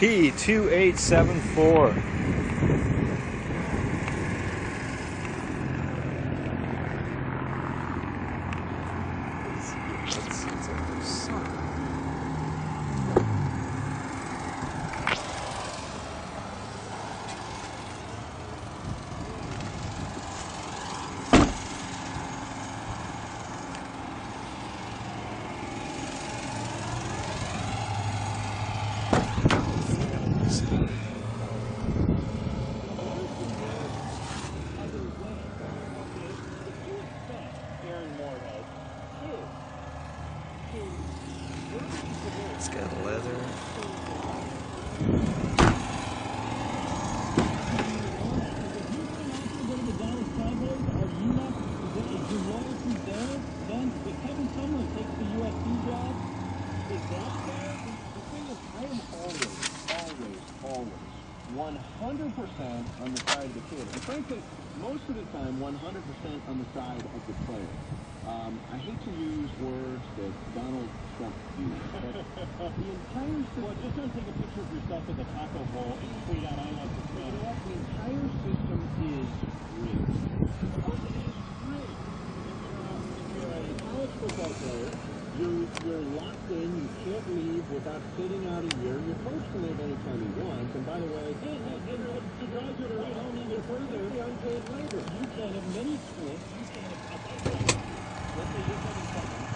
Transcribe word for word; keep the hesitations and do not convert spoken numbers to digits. P two eight seven four. It's got leather. one hundred percent on the side of the kid. And frankly, most of the time, one hundred percent on the side of the player. Um, I hate to use words that Donald Trump used, but the entire... Well, just don't take a picture of yourself with a taco bowl and tweet out, I love the Trump. You know, the entire system is rigged. What is rigged? If you're a college football player, you're, you're locked in, you can't leave without sitting out a year. You're forced to live any time you want, and by the way, hey, hey, hey, to drive you right home even further, the unpaid labor. You can't have many schools. You can't have... Let's say you're coming from